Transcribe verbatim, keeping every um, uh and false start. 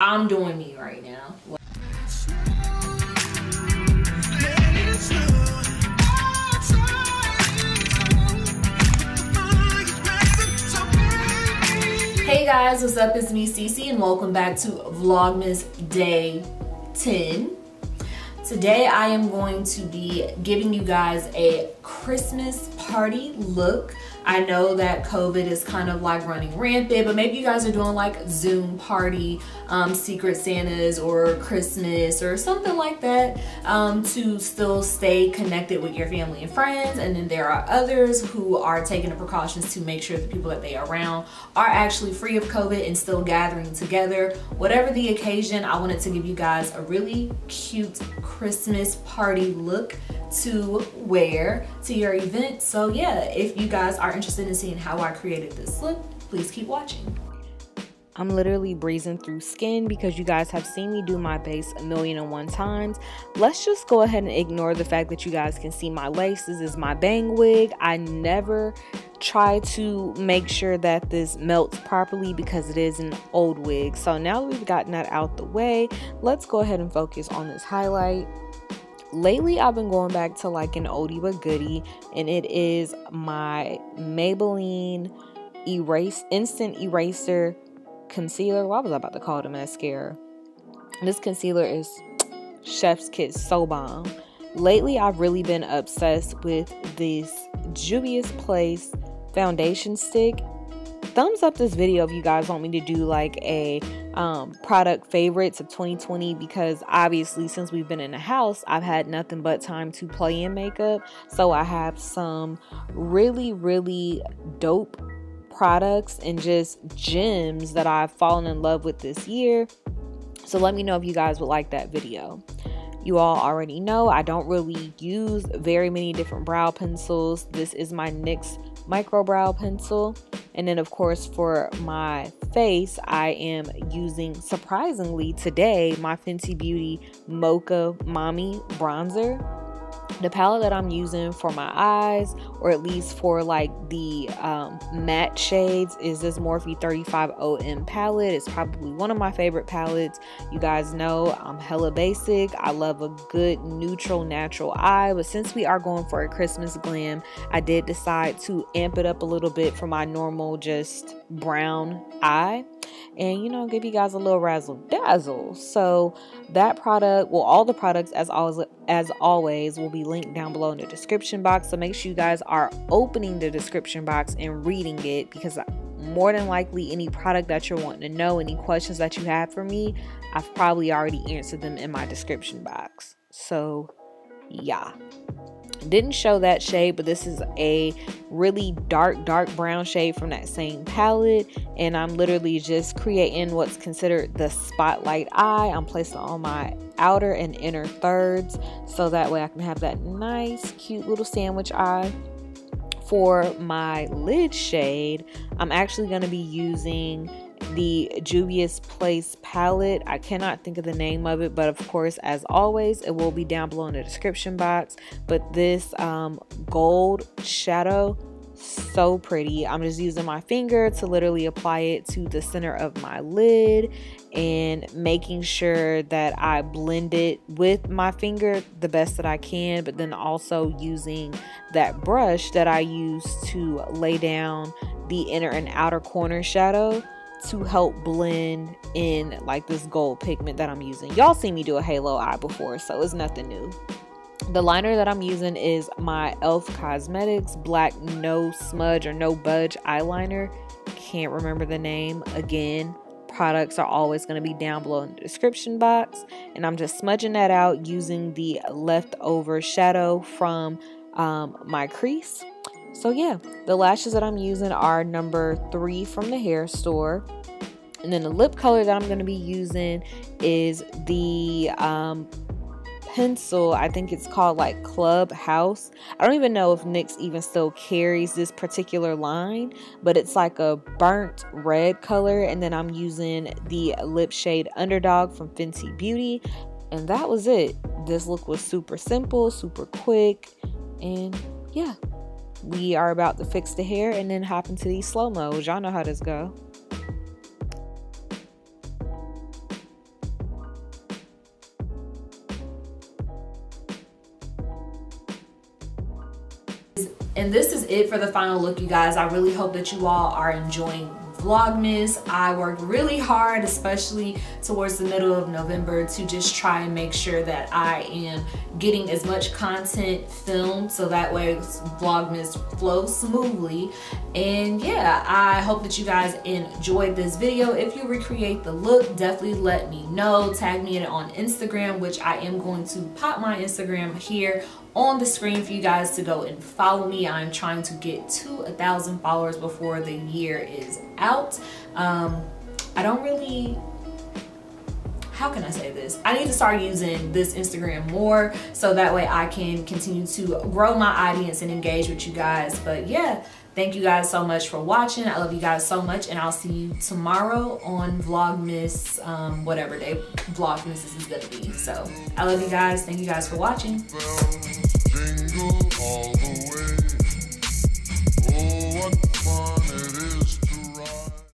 I'm doing me right now. Hey guys, what's up? It's me, Cece, and welcome back to Vlogmas Day ten. Today I am going to be giving you guys a Christmas party look. I know that COVID is kind of like running rampant, but maybe you guys are doing like Zoom party, um, Secret Santas or Christmas or something like that, um, to still stay connected with your family and friends. And then there are others who are taking the precautions to make sure the people that they are around are actually free of COVID and still gathering together. Whatever the occasion, I wanted to give you guys a really cute Christmas party look to wear to your event. So yeah, if you guys are interested in seeing how I created this look, please keep watching. I'm literally breezing through skin because you guys have seen me do my base a million and one times. Let's just go ahead and ignore the fact that you guys can see my laces. This is my bang wig. I never try to make sure that this melts properly because it is an old wig. So now that we've gotten that out the way, let's go ahead and focus on this highlight. Lately, I've been going back to like an oldie but goodie, and it is my Maybelline Erase Instant Eraser Concealer. Why was I about to call it a mascara? This concealer is chef's kiss, so bomb. Lately, I've really been obsessed with this Juvia's Place foundation stick. Thumbs up this video if you guys want me to do like a um, product favorites of twenty twenty, because obviously since we've been in the house, I've had nothing but time to play in makeup. So I have some really, really dope products and just gems that I've fallen in love with this year. So let me know if you guys would like that video. You all already know I don't really use very many different brow pencils. This is my NYX micro brow pencil. And then of course for my face, I am using, surprisingly today, my Fenty Beauty Mocha Mami bronzer. The palette that I'm using for my eyes, or at least for like the um, matte shades, is this Morphe thirty-five O M palette. It's probably one of my favorite palettes. You guys know I'm hella basic. I love a good neutral natural eye, but since we are going for a Christmas glam, I did decide to amp it up a little bit for my normal just brown eye, and you know, give you guys a little razzle dazzle. So that product, well, all the products as always as always will be linked down below in the description box, so make sure you guys are opening the description box and reading it, because more than likely any product that you're wanting to know, any questions that you have for me, I've probably already answered them in my description box. So yeah, didn't show that shade, but this is a really dark dark brown shade from that same palette, and I'm literally just creating what's considered the spotlight eye. I'm placing on my outer and inner thirds so that way I can have that nice cute little sandwich eye. For my lid shade, I'm actually going to be using the Juvia's Place palette. I cannot think of the name of it, but of course as always it will be down below in the description box. But this um gold shadow, so pretty. I'm just using my finger to literally apply it to the center of my lid and making sure that I blend it with my finger the best that I can, but then also using that brush that I use to lay down the inner and outer corner shadow to help blend in like this gold pigment that I'm using. Y'all seen me do a halo eye before, so it's nothing new. The liner that I'm using is my E L F Cosmetics Black No Smudge or No Budge eyeliner. Can't remember the name. Again, products are always going to be down below in the description box. And I'm just smudging that out using the leftover shadow from um, my crease. So yeah, the lashes that I'm using are number three from the hair store. And then the lip color that I'm going to be using is the um, pencil. I think it's called like Club House. I don't even know if NYX even still carries this particular line, but it's like a burnt red color. And then I'm using the lip shade Underdawg from Fenty Beauty. And that was it. This look was super simple, super quick. And yeah. We are about to fix the hair and then hop into these slow-mos. Y'all know how this go. And this is it for the final look, you guys. I really hope that you all are enjoying Vlogmas. I worked really hard, especially towards the middle of November, to just try and make sure that I am getting as much content filmed so that way Vlogmas flows smoothly. And yeah, I hope that you guys enjoyed this video. If you recreate the look, definitely let me know. Tag me in it on Instagram, which I am going to pop my Instagram here on the screen for you guys to go and follow me. I'm trying to get to a thousand followers before the year is out. Um, I don't really, how can I say this? I need to start using this Instagram more so that way I can continue to grow my audience and engage with you guys. But yeah, thank you guys so much for watching. I love you guys so much, and I'll see you tomorrow on Vlogmas, um, whatever day Vlogmas is gonna be. So I love you guys. Thank you guys for watching.